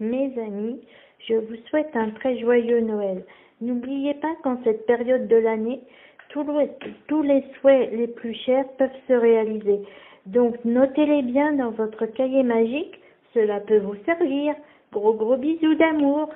Mes amis, je vous souhaite un très joyeux Noël. N'oubliez pas qu'en cette période de l'année, tous les souhaits les plus chers peuvent se réaliser. Donc, notez-les bien dans votre cahier magique, cela peut vous servir. Gros bisous d'amour.